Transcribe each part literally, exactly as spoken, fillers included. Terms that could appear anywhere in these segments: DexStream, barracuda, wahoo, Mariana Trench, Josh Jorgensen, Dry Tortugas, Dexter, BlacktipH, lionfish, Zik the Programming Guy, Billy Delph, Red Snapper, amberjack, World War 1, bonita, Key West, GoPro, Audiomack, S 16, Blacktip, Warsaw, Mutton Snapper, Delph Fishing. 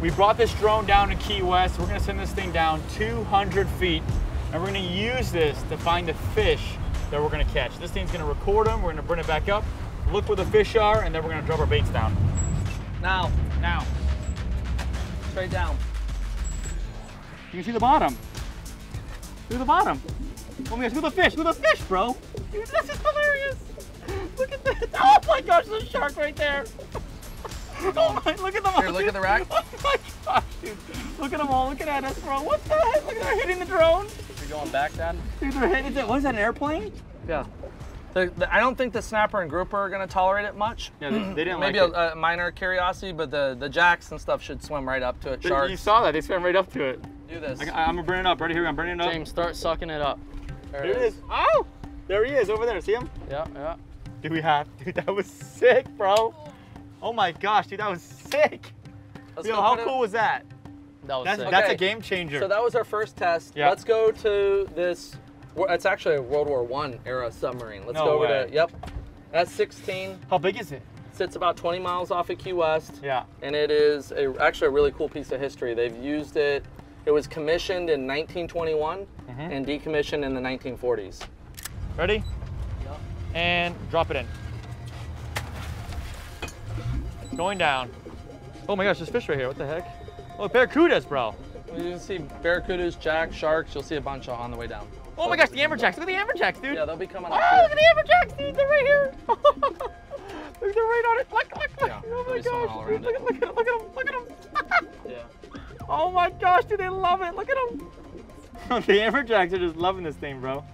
We brought this drone down to Key West. We're gonna send this thing down two hundred feet, and we're gonna use this to find the fish that we're gonna catch. This thing's gonna record them, we're gonna bring it back up, look where the fish are, and then we're gonna drop our baits down. Now, now, straight down. You can see the bottom. Through the bottom. Oh my gosh, look at the fish, look at the fish, bro. Dude, this is hilarious. Look at this. Oh my gosh, there's a shark right there. Oh my, look at them all. Here, look at the rack. Oh my gosh, dude. Look at them all looking at us, bro. What the heck? Look at them hitting the drone. You're going back, Dad? Dude, they're hitting it. What is that, an airplane? Yeah. The, the, I don't think the snapper and grouper are going to tolerate it much. Yeah, they, they didn't Maybe like a, it. a minor curiosity, but the, the jacks and stuff should swim right up to it. Sharks. You saw that. They swam right up to it. Do this. I, I'm going to bring it up. Right here, I'm bringing it up. James, start sucking it up. There it, it is. is. Oh! There he is over there. See him? Yeah, yeah. Dude, we have. Dude, that was sick, bro. Oh my gosh, dude, that was sick. Let's Yo, how cool it... was that? That was that's, sick. That's okay. a game changer. So that was our first test. Yeah. Let's go to this. It's actually a World War One era submarine. Let's no go way. over to, yep. That's S sixteen. How big is it? It sits about twenty miles off of Key West. Yeah. And it is a, actually a really cool piece of history. They've used it. It was commissioned in nineteen twenty-one mm-hmm. and decommissioned in the nineteen forties. Ready? Yeah. And drop it in. Going down. Oh my gosh, there's fish right here. What the heck? Oh, barracudas, bro. You can see barracudas, jacks, sharks. You'll see a bunch on the way down. Oh my gosh, the amberjacks. Look at the amberjacks, dude. Yeah, they'll be coming up. Oh, look at the amberjacks, dude. They're right here. They're right on it. Look, look, look. Yeah, oh my gosh. Dude, look, look, look at them. Look at them. Yeah. Oh my gosh, dude. They love it. Look at them. The amberjacks are just loving this thing, bro.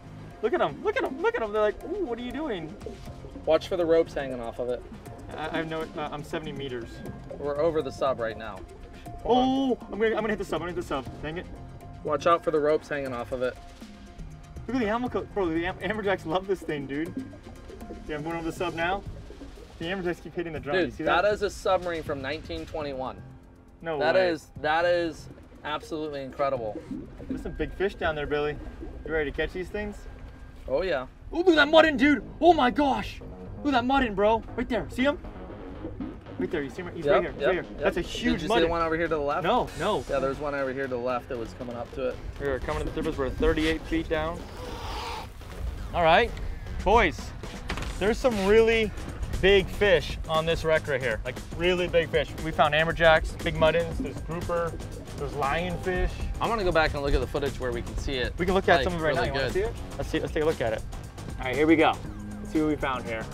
Look at them. Look at them. Look at them. They're like, ooh, what are you doing? Watch for the ropes hanging off of it. I, I know. Uh, I'm seventy meters. We're over the sub right now. Hold oh, I'm gonna, I'm gonna hit the sub. I'm gonna hit the sub. Dang it. Watch out for the ropes hanging off of it. Look at the ammo, bro. The am amberjacks love this thing, dude. Yeah, I'm going over the sub now. The amberjacks keep hitting the drum. Dude, you see that? That is a submarine from nineteen twenty-one. No that way. Is, that is absolutely incredible. There's some big fish down there, Billy. You ready to catch these things? Oh, yeah. Oh, look at that muddin, dude. Oh, my gosh. Look at that muddin, bro. Right there. See him? Right there. You see him? He's yep, right here. He's yep, right here. Yep. That's a huge muddin. Did you muddin. see the one over here to the left? No, no. Yeah, there's one over here to the left that was coming up to it. We we're coming to the surface. We're thirty-eight feet down. All right, boys, there's some really big fish on this wreck right here. Like really big fish. We found amberjacks, big muddins, there's grouper, there's lionfish. I'm gonna go back and look at the footage where we can see it. We can look at like, some of it right really now. You wanna see it? Let's see, let's take a look at it. All right, here we go. Let's see what we found here.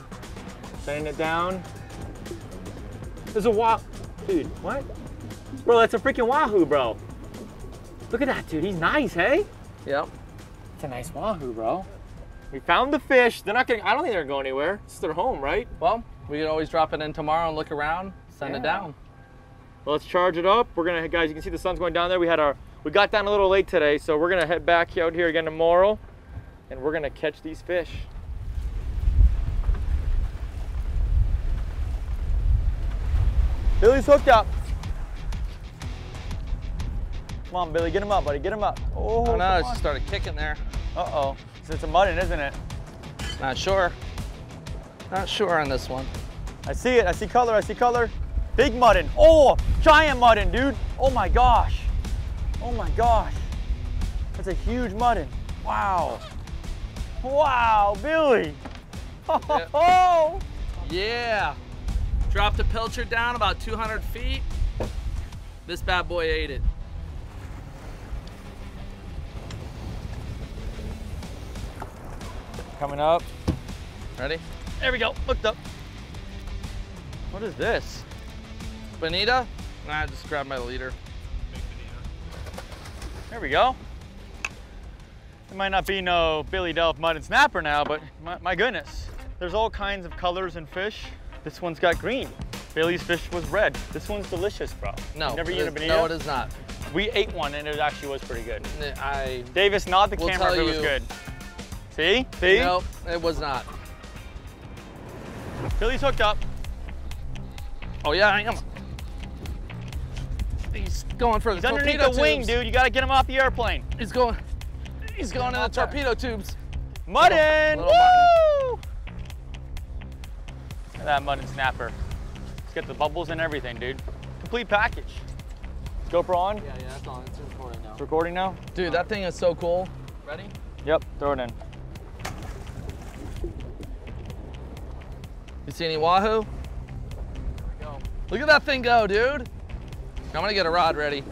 Sending it down. There's a wah, dude, what? Bro, that's a freaking wahoo, bro. Look at that, dude, he's nice, hey? Yep. It's a nice wahoo, bro. We found the fish. They're not getting, I don't think they're going anywhere. It's their home, right? Well, we can always drop it in tomorrow and look around, send yeah. it down. Well, let's charge it up. We're gonna, guys, you can see the sun's going down there. We had our, we got down a little late today, so we're gonna head back out here again tomorrow, and we're gonna catch these fish. Billy's hooked up. Come on, Billy, get him up, buddy, get him up. Oh, oh no, it just started kicking there. Uh-oh, so it's a muddin, isn't it? Not sure. Not sure on this one. I see it, I see color, I see color. Big muddin, oh, giant muddin, dude. Oh my gosh, oh my gosh. That's a huge muddin, wow. Wow, Billy. Yep. Oh, yeah. Dropped a pilcher down about two hundred feet. This bad boy ate it. Coming up. Ready? There we go, hooked up. What is this? Bonita? Nah, I just grabbed my leader. Big bonita. There we go. It might not be no Billy Delph muddin snapper now, but my, my goodness. There's all kinds of colors in fish. This one's got green. Billy's fish was red. This one's delicious, bro. No, You've never eaten a bonita? No, it is not. We ate one and it actually was pretty good. I Davis, nod the camera if it was you. good. See? See? No, it was not. Billy's hooked up. Oh yeah, I am. He's going for the he's torpedo tubes. He's underneath the wing, dude. You gotta get him off the airplane. He's going. He's going in the torpedo tubes. Muddin! Woo! Muddin. Look at that muddin snapper. He's got the bubbles and everything, dude. Complete package. GoPro on? Yeah, yeah, that's on. It's recording now. It's recording now? Dude, um, that thing is so cool. Ready? Yep, throw it in. You see any wahoo? There we go. Look at that thing go, dude. I'm gonna get a rod ready.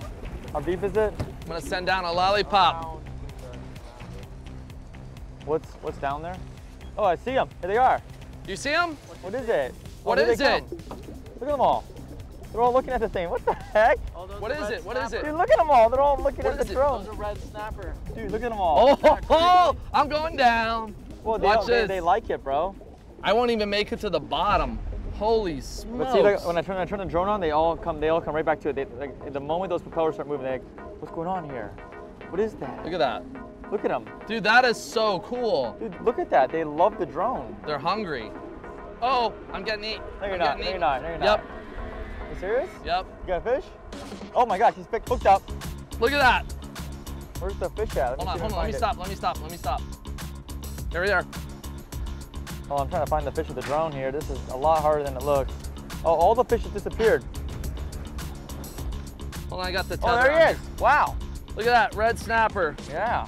How deep is it? I'm gonna send down a lollipop. What's what's down there? Oh, I see them. Here they are. You see them? What is it? What is it? Look at them all. They're all looking at the thing. What the heck? Oh, what is it? What is it? Dude, look at them all. They're all looking at the drone. Those are red snapper. Dude, look at them all. Oh, oh, I'm going down. Well, watch this. They, they like it, bro. I won't even make it to the bottom. Holy smokes. But see, like, when I turn, I turn the drone on, they all come. They all come right back to it. They, like, the moment those propellers start moving, they're like, "What's going on here? What is that?" Look at that. Look at them. Dude, that is so cool. Dude, look at that. They love the drone. They're hungry. Oh, I'm getting eat. No, you're I'm not. No, you're not. No, you're not. Yep. You serious? Yep. You got a fish? Oh my gosh, he's picked, hooked up. Look at that. Where's the fish at? Let hold on, hold on. Let me it. stop. Let me stop. Let me stop. There we are. Oh, I'm trying to find the fish with the drone here. This is a lot harder than it looks. Oh, all the fish have disappeared. Hold on, I got the tether. Oh, there he is. Here. Wow. Look at that red snapper. Yeah.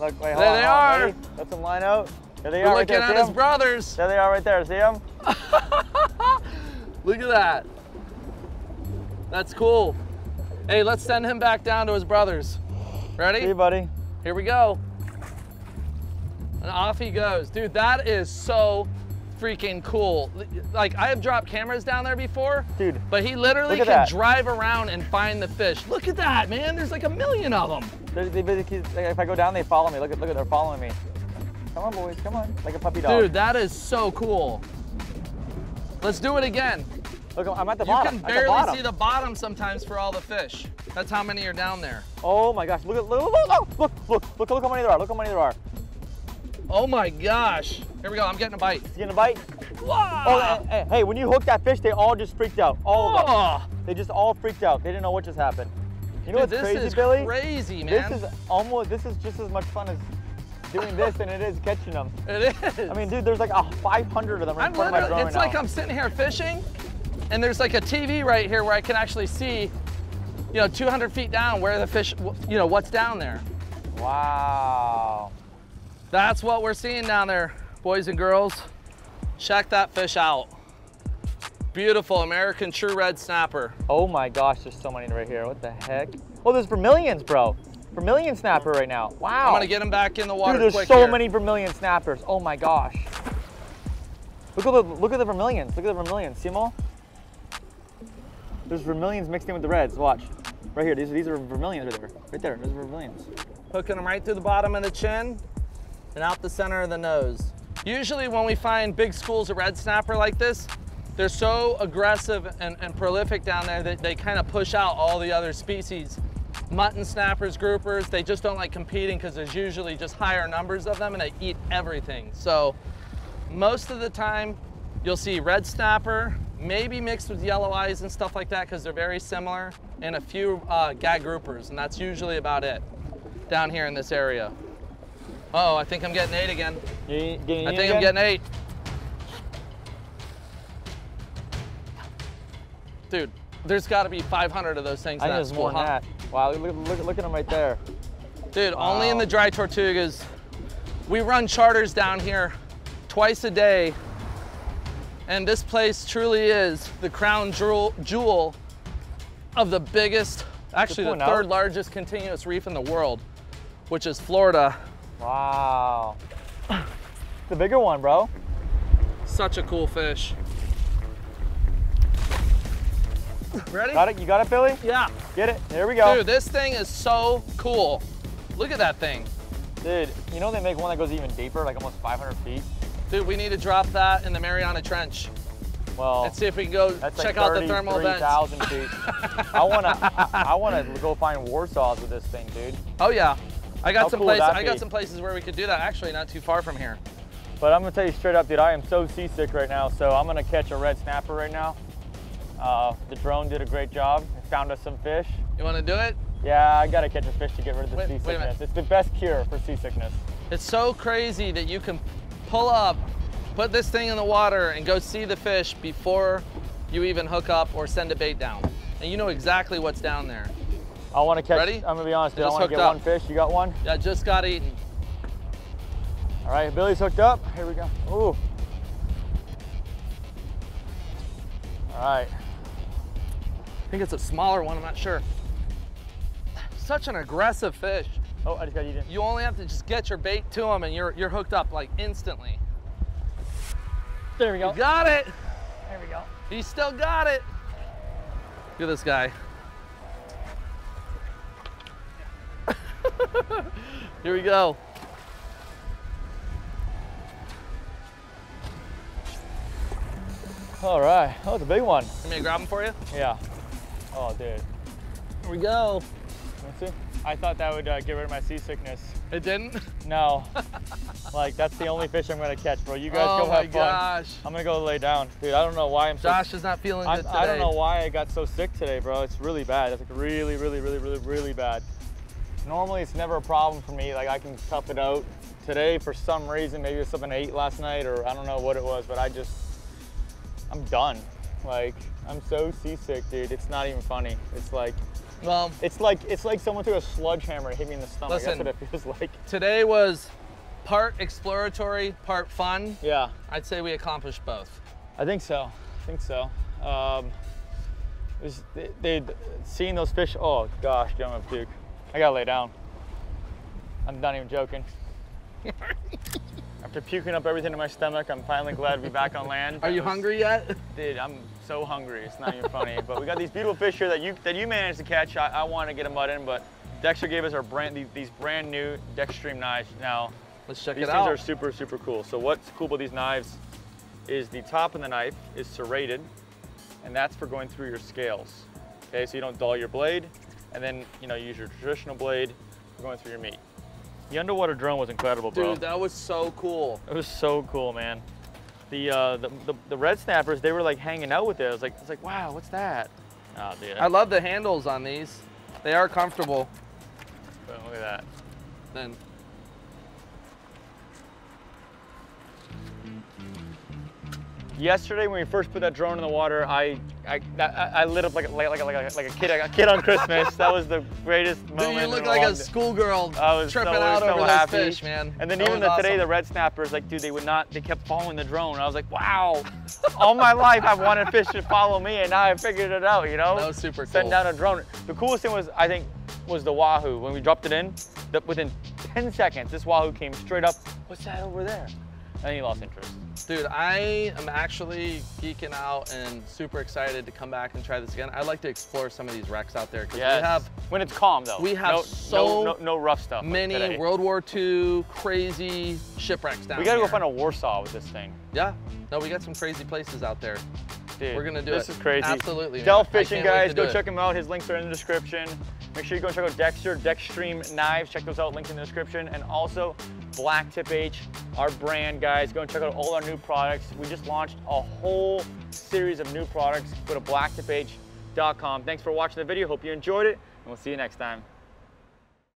Look, wait, hold there on, they on, are. Ready? Let them line out. There they We're are. We're looking right there. at his brothers. There they are right there. See them? Look at that. That's cool. Hey, let's send him back down to his brothers. Ready? See you, buddy. Here we go. And off he goes. Dude, that is so freaking cool. Like, I have dropped cameras down there before, dude, but he literally can that. drive around and find the fish. Look at that, man. There's like a million of them. They're, they basically, like, if I go down, they follow me. Look at, look at, they're following me. Come on, boys, come on. Like a puppy dog. Dude, that is so cool. Let's do it again. Look, I'm at the bottom. You can barely the bottom. see the bottom sometimes for all the fish. That's how many are down there. Oh my gosh, look at, look, look, look, look, look, look how many there are, look how many there are. Oh my gosh. Here we go, I'm getting a bite. You getting a bite? Wow. Oh, hey, hey, when you hook that fish, they all just freaked out. All oh. of them. They just all freaked out. They didn't know what just happened. You know Dude, what's this crazy, is Billy? crazy, man. This is almost, this is just as much fun as doing this than it is catching them. It is. I mean, dude, there's like a five hundred of them right in front of my drone right now. It's like I'm sitting here fishing, and there's like a T V right here where I can actually see, you know, two hundred feet down where the fish, you know, what's down there. Wow. That's what we're seeing down there, boys and girls. Check that fish out. Beautiful American true red snapper. Oh my gosh, there's so many right here. What the heck? Oh, there's vermilions, bro. Vermilion snapper right now. Wow. I'm gonna get him back in the water. Dude, there's quick so here. many vermilion snappers. Oh my gosh. Look at the look at the vermilions. Look at the vermilions. See them all? There's vermilions mixed in with the reds. Watch. Right here. These, these are vermilions right there. Right there. There's vermilions. Hooking them right through the bottom of the chin and out the center of the nose. Usually when we find big schools of red snapper like this, they're so aggressive and, and prolific down there that they kind of push out all the other species. Mutton snappers, groupers, they just don't like competing because there's usually just higher numbers of them and they eat everything. So most of the time you'll see red snapper, maybe mixed with yellow eyes and stuff like that because they're very similar, and a few uh, gag groupers, and that's usually about it down here in this area. Uh-oh, I think I'm getting eight again. You, getting I think again? I'm getting eight. Dude, there's got to be five hundred of those things. I just want that. Wow, look, look, look at them right there. Dude, wow. Only in the Dry Tortugas. We run charters down here twice a day, and this place truly is the crown jewel, jewel of the biggest, actually the third out. largest continuous reef in the world, which is Florida. Wow. The bigger one, bro. Such a cool fish. Ready? Got it? You got it, Billy? Yeah. Get it? There we go. Dude, this thing is so cool. Look at that thing. Dude, you know they make one that goes even deeper, like almost five hundred feet? Dude, we need to drop that in the Mariana Trench. Well, let's see if we can go check like out the thermal vents. three thousand feet. I wanna, I wanna go find Warsaws with this thing, dude. Oh yeah, I got How some cool places. I got some places where we could do that. Actually, not too far from here. But I'm gonna tell you straight up, dude. I am so seasick right now, so I'm gonna catch a red snapper right now. Uh, the drone did a great job. It found us some fish. You want to do it? Yeah, I gotta catch a fish to get rid of the wait, seasickness. Wait it's the best cure for seasickness. It's so crazy that you can pull up, put this thing in the water, and go see the fish before you even hook up or send a bait down. and you know exactly what's down there. I want to catch. Ready? I'm gonna be honest, dude, I want to get up. One fish. You got one? Yeah, just got eaten. All right, Billy's hooked up. Here we go. Ooh. All right. I think it's a smaller one. I'm not sure. Such an aggressive fish. Oh, I just got eaten. You only have to just get your bait to him, and you're you're hooked up like instantly. There we go. You got it. There we go. He still got it. Look at this guy. Here we go. All right. Oh, it's a big one. Can I grab him for you? Yeah. Oh, dude. Here we go. Let's see. I thought that would uh, get rid of my seasickness. It didn't? No. Like, that's the only fish I'm gonna catch, bro. You guys oh go have fun. Oh my gosh. I'm gonna go lay down. Dude, I don't know why I'm so- Josh is not feeling I'm, good today. I don't know why I got so sick today, bro. It's really bad. It's like really, really, really, really, really bad. Normally, it's never a problem for me. Like, I can tough it out. Today, for some reason, maybe it was something I ate last night, or I don't know what it was, but I just, I'm done. Like, I'm so seasick, dude. It's not even funny. It's like, Well, it's like it's like someone threw a sledgehammer and hit me in the stomach. Listen, that's what it feels like. Today was part exploratory, part fun. Yeah. I'd say we accomplished both. I think so. I think so. Um, it was, they, they'd seen those fish. Oh gosh, damn it, Duke. I gotta lay down. I'm not even joking. After puking up everything in my stomach, I'm finally glad to be back on land. Are you was, hungry yet? Dude, I'm so hungry. It's not even funny. But we got these beautiful fish here that you that you managed to catch. I, I want to get a mud in, but Dexter gave us our brand these, these brand new DexStream knives. Now, let's check it out. These things are super super cool. So what's cool about these knives is the top of the knife is serrated, and that's for going through your scales. Okay, so you don't dull your blade, and then you know you use your traditional blade for going through your meat. The underwater drone was incredible, bro. Dude, that was so cool. It was so cool, man. The, uh, the, the, the red snappers, they were like hanging out with it. I was like, I was like wow, what's that? Oh, dude. I love the handles on these. They are comfortable. Boom, look at that. Then. Yesterday, when we first put that drone in the water, I I, that, I lit up like a, like like like like a kid a kid on Christmas. That was the greatest moment. Dude, you look like a schoolgirl tripping so, out so over those happy. Fish, man. And then that even the, awesome. Today, the red snappers, like, dude, they would not. They kept following the drone. I was like, wow. All my life, I've wanted fish to follow me, and now I figured it out. You know, that was super cool. Setting down a drone. The coolest thing was, I think, was the wahoo. When we dropped it in, the, within ten seconds, this wahoo came straight up. What's that over there? And he lost interest. Dude, I am actually geeking out and super excited to come back and try this again. I like to explore some of these wrecks out there because yes. we have when it's calm though. We have no, so no, no, no rough stuff. Many today. World War Two crazy shipwrecks down. We gotta here. Go find a Warsaw with this thing. Yeah, no, we got some crazy places out there. Dude, we're gonna do this it. This is crazy. Absolutely. Delph Fishing, guys, go check it. Him out. His links are in the description. Make sure you go and check out Dexter, DexStream Knives. Check those out, links in the description. And also, BlacktipH, our brand, guys. Go and check out all our new products. We just launched a whole series of new products. Go to blacktip h dot com. Thanks for watching the video. Hope you enjoyed it, and we'll see you next time.